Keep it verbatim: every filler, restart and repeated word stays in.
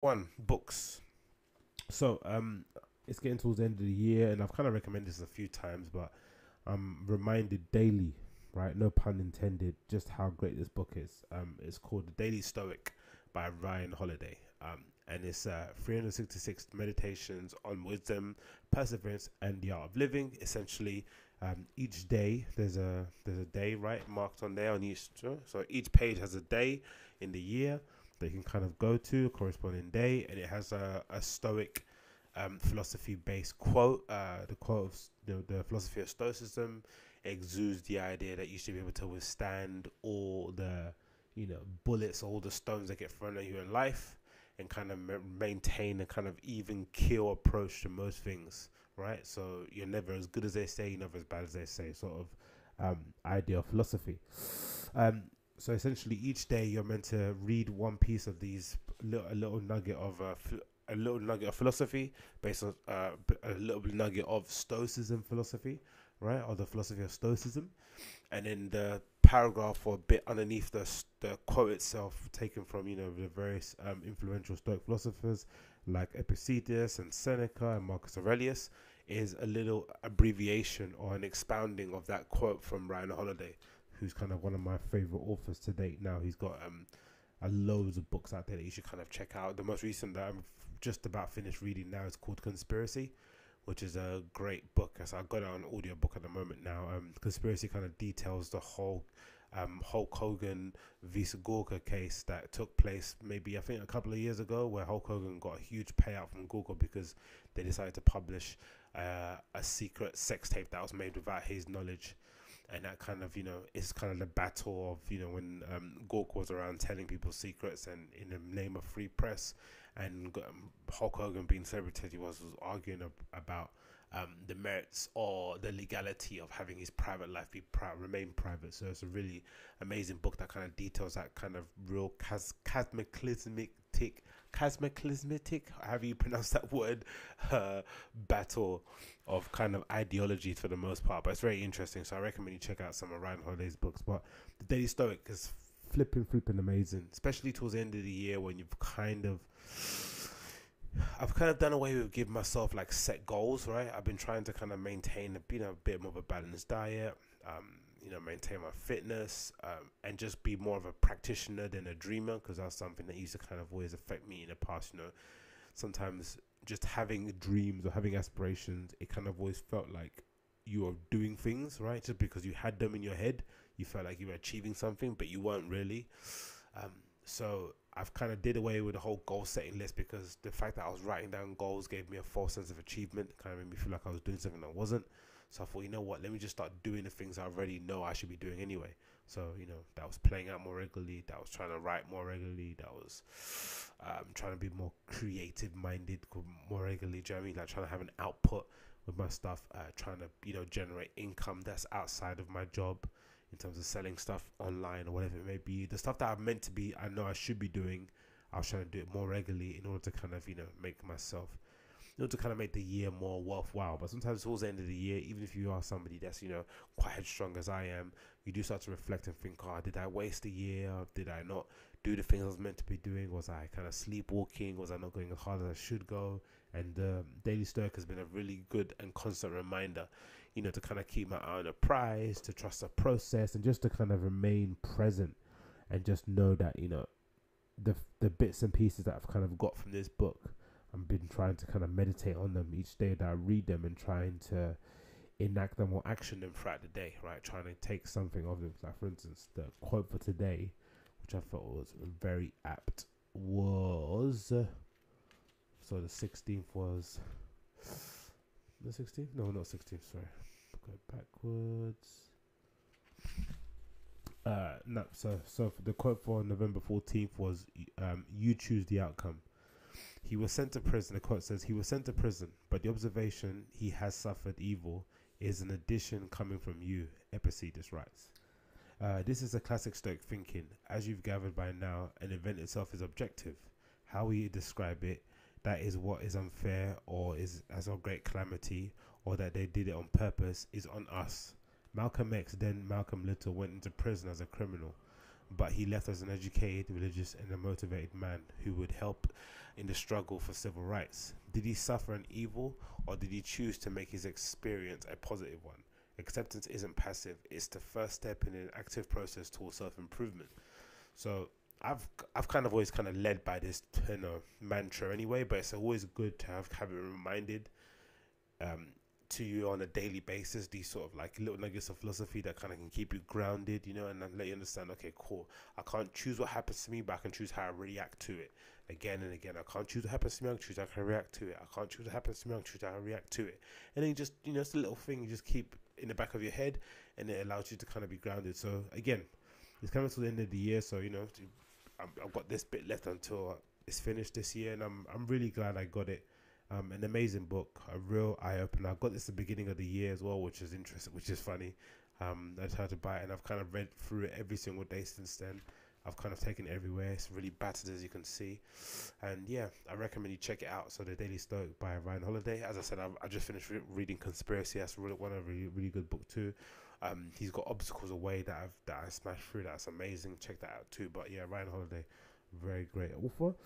one, books. So um, it's getting towards the end of the year, and I've kind of recommended this a few times, but I'm reminded daily, right? No pun intended, just how great this book is. Um, it's called The Daily Stoic by Ryan Holiday. Um, and it's uh, three hundred sixty-six meditations on wisdom, perseverance, and the art of living. Essentially, um, each day there's a there's a day, right, marked on there on each. So each page has a day in the year that you can kind of go to, corresponding day, and it has a, a Stoic um, philosophy-based quote. Uh, the quote of the, the philosophy of Stoicism exudes the idea that you should be able to withstand all the, you know, bullets, all the stones that get thrown at you in life, and kind of maintain a kind of even keel approach to most things, right? So you're never as good as they say, you're never as bad as they say, sort of um, idea of philosophy. Um, so essentially, each day you're meant to read one piece of these, little, a little nugget of uh, a little nugget of philosophy, based on uh, a little nugget of Stoicism philosophy, right, or the philosophy of Stoicism, and then the paragraph or bit underneath the, the quote itself, taken from, you know, the various um, influential Stoic philosophers like Epictetus and Seneca and Marcus Aurelius, is a little abbreviation or an expounding of that quote from Ryan Holiday, who's kind of one of my favorite authors to date. Now he's got um, uh, loads of books out there that you should kind of check out. The most recent that I'm just about finished reading now is called Conspiracy, which is a great book. So I've got it on audiobook at the moment now. Um, Conspiracy kind of details the whole um, Hulk Hogan versus Gawker case that took place maybe, I think, a couple of years ago, where Hulk Hogan got a huge payout from Gawker because they decided to publish uh, a secret sex tape that was made without his knowledge. And that kind of, you know, it's kind of the battle of, you know, when um, Gawker was around telling people secrets and in the name of free press, and um, Hulk Hogan being celebrated, he was, was arguing ab about um, the merits or the legality of having his private life be pri remain private. So it's a really amazing book that kind of details that kind of real cas cataclysmic, cataclysmic, however you pronounce that word, uh, battle of kind of ideology for the most part. But it's very interesting, so I recommend you check out some of Ryan Holiday's books. But The Daily Stoic is flipping, flipping amazing, especially towards the end of the year when you've kind of, I've kind of done away with giving myself like set goals, right? I've been trying to kind of maintain a, you know, a bit more of a balanced diet, um, you know, maintain my fitness, um, and just be more of a practitioner than a dreamer, because that's something that used to kind of always affect me in the past, you know. Sometimes just having dreams or having aspirations, it kind of always felt like you were doing things, right? Just because you had them in your head, you felt like you were achieving something, but you weren't really. Um, so I've kind of did away with the whole goal setting list, because the fact that I was writing down goals gave me a false sense of achievement. It kind of made me feel like I was doing something that I wasn't. So I thought, you know what, let me just start doing the things I already know I should be doing anyway. So, you know, that was playing out more regularly, that was trying to write more regularly, that was um, trying to be more creative-minded more regularly, do you know what I mean? Like trying to have an output with my stuff, uh, trying to, you know, generate income that's outside of my job in terms of selling stuff online or whatever it may be. The stuff that I'm meant to be, I know I should be doing, I was trying to do it more regularly in order to kind of, you know, make myself, to kind of make the year more worthwhile. But sometimes towards the end of the year, even if you are somebody that's, you know, quite headstrong as I am, you do start to reflect and think, oh, did I waste a year? Did I not do the things I was meant to be doing? Was I kind of sleepwalking? Was I not going as hard as I should go? And um, Daily Stoic has been a really good and constant reminder, you know, to kind of keep my eye on the prize, to trust the process, and just to kind of remain present and just know that, you know, the, the bits and pieces that I've kind of got from this book, I've been trying to kind of meditate on them each day that I read them, and trying to enact them or action them throughout the day, right? Trying to take something of them. Like, for instance, the quote for today, which I thought was very apt, was... Uh, so the sixteenth was... The sixteenth? No, not sixteenth, sorry. Go backwards. Uh, no, so, so the quote for November fourteenth was, um, you choose the outcome. He was sent to prison. The quote says, he was sent to prison, but the observation he has suffered evil is an addition coming from you, Epictetus writes. Uh, this is a classic Stoic thinking. As you've gathered by now, an event itself is objective. How we describe it, that is what is unfair or is as a great calamity, or that they did it on purpose, is on us. Malcolm X, then Malcolm Little, went into prison as a criminal, but he left as an educated, religious, and a motivated man who would help in the struggle for civil rights? Did he suffer an evil, or did he choose to make his experience a positive one? Acceptance isn't passive, it's the first step in an active process towards self-improvement. So I've I've kind of always kind of led by this, you know, mantra anyway, but it's always good to have, have it reminded um, to you on a daily basis, these sort of like little nuggets of philosophy that kind of can keep you grounded, you know, and let you understand, okay, cool, I can't choose what happens to me, but I can choose how I react to it again and again. I can't choose what happens to me, I can choose how I can react to it. I can't choose what happens to me, I can choose how I react to it. And then you just, you know, it's a little thing you just keep in the back of your head, and it allows you to kind of be grounded. So again, it's coming to the end of the year, so, you know, I've got this bit left until it's finished this year, and I'm I'm really glad I got it. Um, an amazing book, a real eye-opener. I got this at the beginning of the year as well, which is interesting, which is funny. Um, I tried to buy it, and I've kind of read through it every single day since then. I've kind of taken it everywhere. It's really battered, as you can see. And yeah, I recommend you check it out. So The Daily Stoic by Ryan Holiday. As I said, I, I just finished re reading Conspiracy. That's really one a really, really good book too. Um, he's got Obstacles Away that I've that I smashed through. That's amazing. Check that out too. But yeah, Ryan Holiday, very great author.